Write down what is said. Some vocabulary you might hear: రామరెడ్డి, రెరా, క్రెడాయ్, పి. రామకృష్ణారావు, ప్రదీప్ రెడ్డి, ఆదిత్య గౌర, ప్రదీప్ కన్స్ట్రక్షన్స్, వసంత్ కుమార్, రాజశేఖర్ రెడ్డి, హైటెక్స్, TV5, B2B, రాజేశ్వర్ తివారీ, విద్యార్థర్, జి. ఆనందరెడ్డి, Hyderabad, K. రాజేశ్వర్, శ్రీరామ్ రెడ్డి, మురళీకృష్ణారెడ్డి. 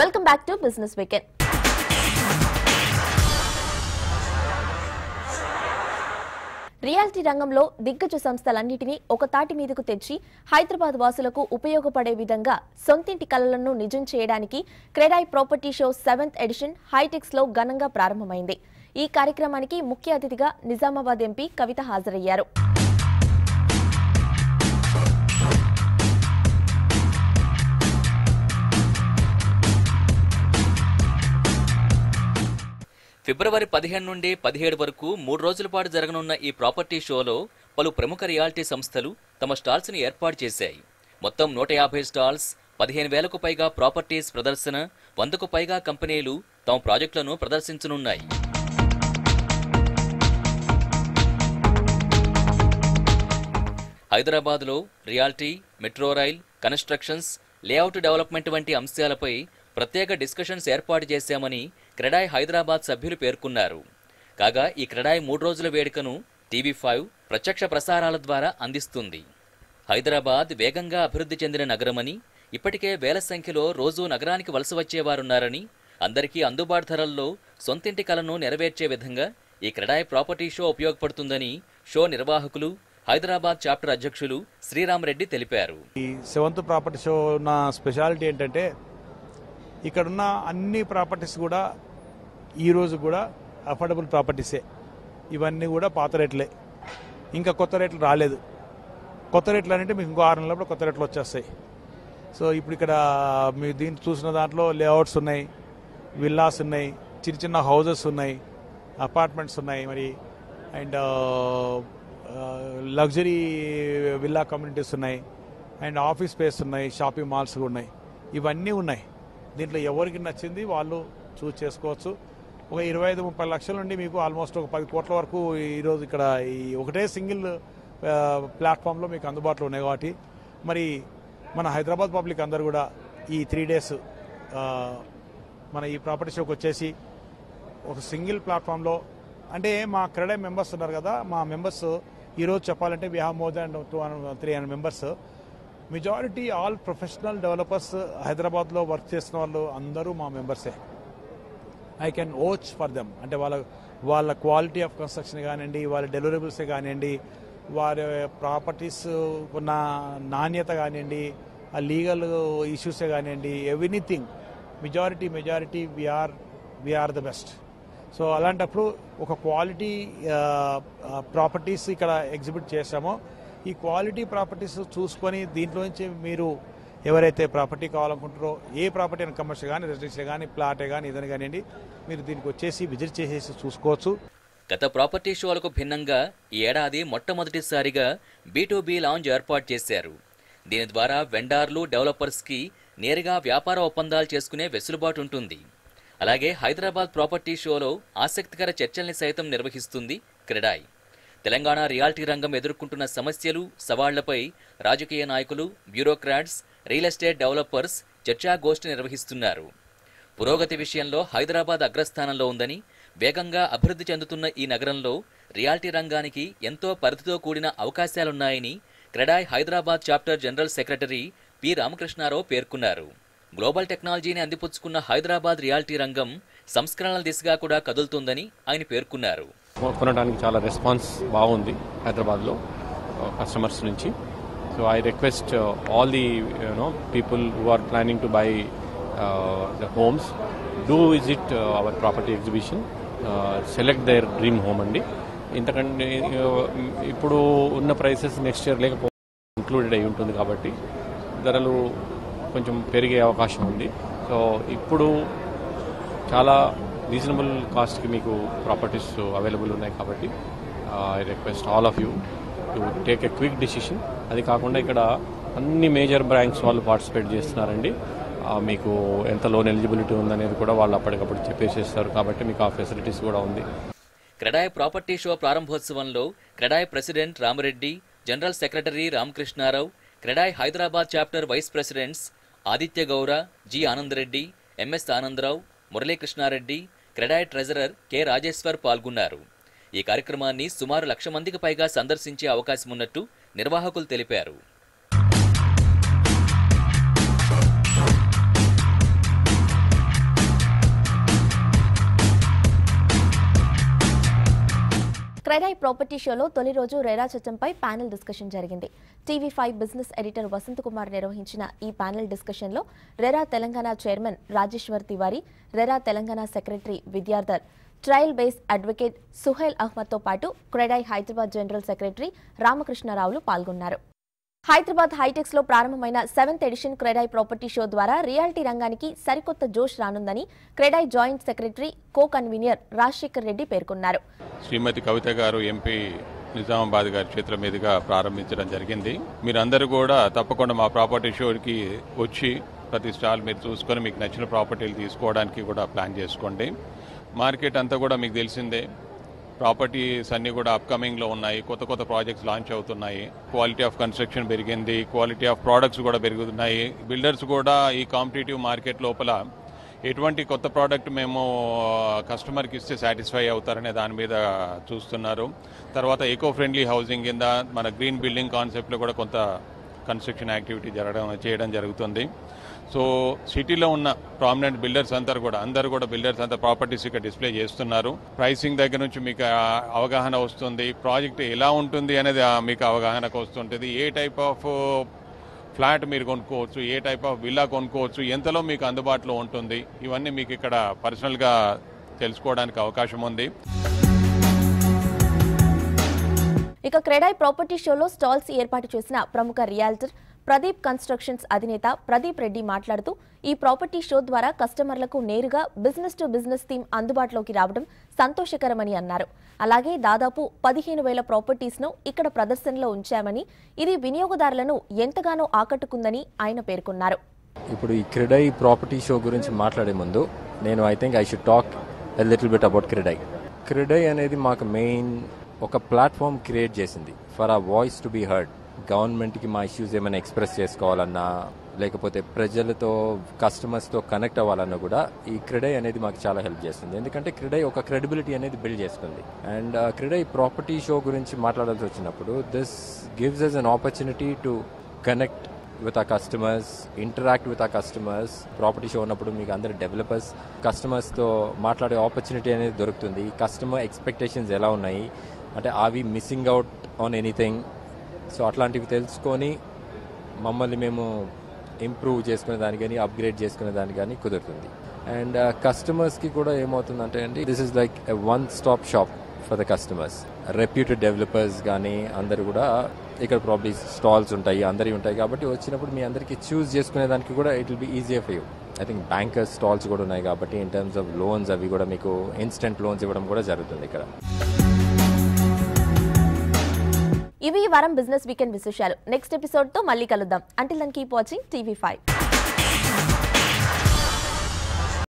Welcome back to Business Weekend. Reality రంగంలో దిగ్గజ సంస్థలన్నిటిని ఒకతాటి మీదకు తెచ్చి హైదరాబాద్ వాసులకు ఉపయోగపడే విధంగా సొంతింటి కలలను నిజం చేయడానికి క్రెడాయ్ property show 7th edition హైటెక్స్ లో ఘనంగా ప్రారంభమైంది. ఈ కార్యక్రమానికి ముఖ్య అతిథిగా నిజామాబాద్ ఎంపీ కవిత హాజరయ్యారు. ఫిబ్రవరి 15 నుండి 17 వరకు 3 రోజుల పాటు జరగనున్న ఈ ప్రాపర్టీ షోలో పలు ప్రముఖ రియాలిటీ సంస్థలు తమ స్టాల్స్ ని ఏర్పాటు చేశాయి. మొత్తం 150 స్టాల్స్, 15,000కు పైగా ప్రాపర్టీస్ ప్రదర్శన, 100కు పైగా కంపెనీలు తమ ప్రాజెక్టులను ప్రదర్శించనున్నాయి. హైదరాబాద్లో reality, metro rail, constructions, layout development వంటి అంశాలపై ప్రత్యేక డిస్కషన్స్ ఏర్పాటు చేశామని క్రెడాయ్ హైదరాబాద్ సభ్యులు పేర్కొన్నారు. కాగా ఈ క్రెడాయ్ 3 రోజుల వేడుకను TV5 ప్రత్యక్ష ప్రసారాల ద్వారా అందిస్తుంది. హైదరాబాద్ వేగంగా అభివృద్ధి చెందిన నగరమని, ఇప్పటికే వేల సంఖ్యలో రోజూ నగరానికి వలస వచ్చేవారున్నారని, అందరికీ అందుబాటు ధరల్లో సొంతింటి కలను నెరవేర్చే విధంగా ఈ క్రెడాయ్ ప్రాపర్టీ షో ఉపయోగపడుతుందని షో నిర్వాహకులు హైదరాబాద్ చాప్టర్ అధ్యక్షులు శ్రీరామ్ రెడ్డి తెలిపారు. ఈ 7th ప్రాపర్టీ షో నా స్పెషాలిటీ ఏంటంటే, ఇక్కడున్న అన్ని ప్రాపర్టీస్ కూడా ఈరోజు కూడా అఫోర్డబుల్ ప్రాపర్టీసే. ఇవన్నీ కూడా పాత రేట్లే, ఇంకా కొత్త రేట్లు రాలేదు. కొత్త రేట్లు అంటే మీకు ఇంకో 6 నెలలప్పుడు కొత్త రేట్లు వచ్చేస్తాయి. సో ఇప్పుడు ఇక్కడ మీ దీన్ని చూసిన దాంట్లో లేఅవుట్స్ ఉన్నాయి, విల్లాస్ ఉన్నాయి, చిన్న చిన్న హౌజెస్ ఉన్నాయి, అపార్ట్మెంట్స్ ఉన్నాయి, మరి అండ్ లగ్జరీ విల్లా కమ్యూనిటీస్ ఉన్నాయి, అండ్ ఆఫీస్ స్పేస్ ఉన్నాయి, షాపింగ్ మాల్స్ కూడా ఉన్నాయి. ఇవన్నీ ఉన్నాయి. దీంట్లో ఎవరికి నచ్చింది వాళ్ళు చూస్ చేసుకోవచ్చు. ఒక 25-30 లక్షల నుండి మీకు ఆల్మోస్ట్ ఒక 10 కోట్ల వరకు ఈరోజు ఇక్కడ ఈ ఒకటే సింగిల్ ప్లాట్ఫామ్లో మీకు అందుబాటులో ఉన్నాయి. కాబట్టి మరి మన హైదరాబాద్ పబ్లిక్ అందరు కూడా ఈ 3 డేస్ మన ఈ ప్రాపర్టీ షోకి వచ్చేసి ఒక సింగిల్ ప్లాట్ఫామ్లో, అంటే మా క్రెడై మెంబర్స్ ఉన్నారు కదా, మా మెంబర్స్ ఈరోజు చెప్పాలంటే we have more than 200-300 members. Majority all professional developers, హైదరాబాద్లో వర్క్ చేసిన వాళ్ళు అందరూ మా మెంబర్సే. I can vouch for them. అంటే వాళ్ళ క్వాలిటీ ఆఫ్ కన్స్ట్రక్షన్ కానివ్వండి, వాళ్ళ డెలివరబుల్సే కానివ్వండి, వారి ప్రాపర్టీస్ ఉన్న నాణ్యత కానివ్వండి, ఆ లీగల్ ఇష్యూసే కానివ్వండి, everything majority we are the best. So అలాంటప్పుడు ఒక క్వాలిటీ ప్రాపర్టీస్ ఇక్కడ ఎగ్జిబిట్ చేశామో, ఈ క్వాలిటీ ప్రాపర్టీస్ చూసుకొని దీంట్లో నుంచి మీరు ఎవరైతే ప్రాపర్టీ కావాలనుకుంటారో, ఏ ప్రాపర్టీ అయినా, కమర్షియల్ కానీ, రెసిడెన్షియల్ కానీ, ప్లాటే కానీ, ఏదైనా కానివ్వండి, మీరు దీనికి వచ్చేసి విజిట్ చేసేసి చూసుకోవచ్చు. గత ప్రాపర్టీ షోలకు భిన్నంగా ఈ ఏడాది మొట్టమొదటిసారిగా B2B లాంజ్ ఏర్పాటు చేశారు. దీని ద్వారా వెండార్లు, డెవలపర్స్కి నేరుగా వ్యాపార ఒప్పందాలు చేసుకునే వెసులుబాటు ఉంటుంది. అలాగే హైదరాబాద్ ప్రాపర్టీ షోలో ఆసక్తికర చర్చల్ని సైతం నిర్వహిస్తుంది క్రెడాయ్. తెలంగాణ రియాలిటీ రంగం ఎదుర్కొంటున్న సమస్యలు, సవాళ్లపై రాజకీయ నాయకులు, బ్యూరోక్రాట్స్, రియల్ ఎస్టేట్ డెవలపర్స్ చర్చాగోష్ఠి నిర్వహిస్తున్నారు. పురోగతి విషయంలో హైదరాబాద్ అగ్రస్థానంలో ఉందని, వేగంగా అభివృద్ధి చెందుతున్న ఈ నగరంలో రియాలిటీ రంగానికి ఎంతో పరిధితో కూడిన అవకాశాలున్నాయని క్రెడాయ్ Hyderabad chapter general secretary పి. రామకృష్ణారావు పేర్కొన్నారు. గ్లోబల్ టెక్నాలజీని అందిపుచ్చుకున్న హైదరాబాద్ రియాలిటీ రంగం సంస్కరణల దిశగా కూడా కదులుతుందని ఆయన పేర్కొన్నారు. కొనడానికి చాలా రెస్పాన్స్ బాగుంది హైదరాబాద్లో కస్టమర్స్ నుంచి. So I request all the people who are planning to buy the homes, do visit our property exhibition, select their dream home అండి. ఇంతకంటే ఇప్పుడు ఉన్న ప్రైసెస్ నెక్స్ట్ ఇయర్ లేకపోతే ఇంక్లూడెడ్ అయి ఉంటుంది కాబట్టి ధరలు కొంచెం పెరిగే అవకాశం ఉంది. సో ఇప్పుడు చాలా రీజనబుల్ కాస్ట్కి మీకు ప్రాపర్టీస్ అవైలబుల్ ఉన్నాయి కాబట్టి I request all of you to take a quick decision. అది కాకుండా ఇక్కడ అన్ని మేజర్ బ్యాంక్స్ వాళ్ళు పార్టిసిపేట్ చేస్తున్నారండి. మీకు ఎంత లోన్ ఎలిజిబిలిటీ ఉందనేది కూడా వాళ్ళు అప్పటికప్పుడు చెప్పేసేస్తారు కాబట్టి మీకు ఆ ఫెసిలిటీస్ కూడా ఉంది. క్రెడాయ్ ప్రాపర్టీ షో ప్రారంభోత్సవంలో క్రెడాయ్ president రామరెడ్డి, general secretary రామకృష్ణారావు, క్రెడాయ్ Hyderabad chapter vice presidents ఆదిత్య గౌర, జి. ఆనందరెడ్డి, MS Anandarao, మురళీకృష్ణారెడ్డి, క్రెడాయ్ treasurer K. రాజేశ్వర్ పాల్గొన్నారు. ఈ కార్యక్రమాన్ని సుమారు 1,00,000 మందికి పైగా సందర్శించే అవకాశమున్నట్టు నిర్వాహకులు తెలిపారు. క్రెడై ప్రాపర్టీ షోలో తొలి రోజు రెరా చట్టంపై ప్యానెల్ డిస్కషన్ జరిగింది. TV five business editor వసంత్ కుమార్ నిర్వహించిన ఈ ప్యానెల్ డిస్కషన్లో రెరా Telangana chairman రాజేశ్వర్ తివారీ, రెరా Telangana secretary విద్యార్థర్, trial base advocate Suhail అహ్మద్తో పాటు క్రెడై హైదరాబాద్ జనరల్ సెక్రటరీ రామకృష్ణరావులు పాల్గొన్నారు. హైదరాబాద్ హైటెక్స్ లో ప్రారంభమైన 7th edition CREDAI property show ద్వారా రియాలిటీ రంగానికి సరికొత్త జోష్ రానుందని CREDAI joint secretary co convener రాజశేఖర్ రెడ్డి పేర్కొన్నారు. శ్రీమతి కవిత గారు ఎంపీ నిజామాబాద్ గారి చేతుల మీదుగా ప్రారంభించడం జరిగింది. మీరందరూ కూడా తప్పకుండా మా ప్రాపర్టీ షోకి వచ్చి ప్రతి స్టాల్ మీరు చూసుకొని మీకు నచ్చిన ప్రాపర్టీలు తీసుకోవడానికి కూడా ప్లాన్ చేసుకోండి. మార్కెట్ అంతా కూడా మీకు తెలిసిందే, ప్రాపర్టీస్ అన్నీ కూడా అప్కమింగ్లో ఉన్నాయి, కొత్త కొత్త ప్రాజెక్ట్స్ లాంచ్ అవుతున్నాయి, క్వాలిటీ ఆఫ్ కన్స్ట్రక్షన్ పెరిగింది, క్వాలిటీ ఆఫ్ ప్రోడక్ట్స్ కూడా పెరుగుతున్నాయి. బిల్డర్స్ కూడా ఈ కాంపిటేటివ్ మార్కెట్ లోపల ఎటువంటి కొత్త ప్రోడక్ట్ మేము కస్టమర్కి ఇస్తే సాటిస్ఫై అవుతారనే దాని మీద చూస్తున్నారు. తర్వాత ఎకో ఫ్రెండ్లీ హౌసింగ్ కింద మన గ్రీన్ బిల్డింగ్ కాన్సెప్ట్లో కూడా కొంత కన్స్ట్రక్షన్ యాక్టివిటీ చేయడం జరుగుతుంది. సో సిటీలో ఉన్న ప్రామినెంట్ బిల్డర్స్ అందరూ కూడా బిల్డర్స్ అంతా ప్రాపర్టీస్ ఇక్కడ డిస్ప్లే చేస్తున్నారు. ప్రైసింగ్ దగ్గర నుంచి మీకు అవగాహన వస్తుంది, ప్రాజెక్ట్ ఎలా ఉంటుంది అనేది మీకు అవగాహనకు వస్తుంటుంది, ఏ టైప్ ఆఫ్ ఫ్లాట్ మీరు కొనుక్కోవచ్చు, ఏ టైప్ ఆఫ్ విల్లా కొనుక్కోవచ్చు, ఎంతలో మీకు అందుబాటులో ఉంటుంది, ఇవన్నీ మీకు ఇక్కడ పర్సనల్గా తెలుసుకోవడానికి అవకాశం ఉంది. ఇక క్రెడై ప్రాపర్టీ షోలో స్టాల్స్ ఏర్పాటు చేసిన ప్రముఖ రియాల్టర్ ప్రదీప్ కన్స్ట్రక్షన్స్ అధినేత ప్రదీప్ రెడ్డి మాట్లాడుతూ ఈ ప్రాపర్టీ షో ద్వారా కస్టమర్లకు నేరుగా బిజినెస్ టు బిజినెస్ థీమ్ అందుబాటులోకి రావడం సంతోషకరమని అన్నారు. అలాగే దాదాపు 15,000 ప్రాపర్టీస్ను ఇక్కడ ప్రదర్శనలో ఉంచామని, ఇది వినియోగదారులను ఎంతగానో ఆకట్టుకుందని ఆయన పేర్కొన్నారు. ఇప్పుడు ఈ క్రెడై ప్రాపర్టీ షో గురించి మాట్లాడే ముందు నేను I should talk a little bit about CREDAI. CREDAI అనేది మాకు మెయిన్ ఒక ప్లాట్ఫామ్ క్రియేట్ చేసింది for a voice to be heard. గవర్నమెంట్కి మా ఇష్యూస్ ఏమైనా ఎక్స్ప్రెస్ చేసుకోవాలన్నా, లేకపోతే ప్రజలతో కస్టమర్స్తో కనెక్ట్ అవ్వాలన్నా కూడా ఈ క్రెడై అనేది మాకు చాలా హెల్ప్ చేస్తుంది. ఎందుకంటే క్రెడై ఒక క్రెడిబిలిటీ అనేది బిల్డ్ చేస్తుంది. అండ్ క్రెడై ప్రాపర్టీ షో గురించి మాట్లాడాల్సి వచ్చినప్పుడు this gives us an opportunity to connect with ఆ కస్టమర్స్, ఇంటరాక్ట్ విత్ ఆ కస్టమర్స్. ప్రాపర్టీ షో ఉన్నప్పుడు మీకు అందరు డెవలపర్స్ కస్టమర్స్తో మాట్లాడే ఆపర్చునిటీ అనేది దొరుకుతుంది. కస్టమర్ ఎక్స్పెక్టేషన్స్ ఎలా ఉన్నాయి అంటే, అవి missing out on anything, so అట్లాంటివి తెలుసుకొని మమ్మల్ని మేము ఇంప్రూవ్ చేసుకునే దాని కానీ అప్గ్రేడ్ చేసుకునే దాని కానీ కుదురుతుంది. అండ్ కస్టమర్స్కి కూడా ఏమవుతుందంటే అండి, this is like a one stop shop for the customers. Reputed developers కానీ అందరు కూడా ఇక్కడ ప్రాబ్లీ స్టాల్స్ ఉంటాయి, అందరివి ఉంటాయి కాబట్టి వచ్చినప్పుడు మీ అందరికీ చూస్ చేసుకునే దానికి కూడా it will be easier for you. Bankers stalls కూడా ఉన్నాయి కాబట్టి ఇన్ టర్మ్స్ ఆఫ్ లోన్స్ అవి కూడా మీకు ఇన్స్టెంట్ లోన్స్ ఇవ్వడం కూడా జరుగుతుంది ఇక్కడ. ఇవి ఈ వారం బిజినెస్ వీకెండ్ విశేషాలు. నెక్స్ట్ ఎపిసోడ్తో మళ్ళీ కలుద్దాం. Until then keep watching TV 5.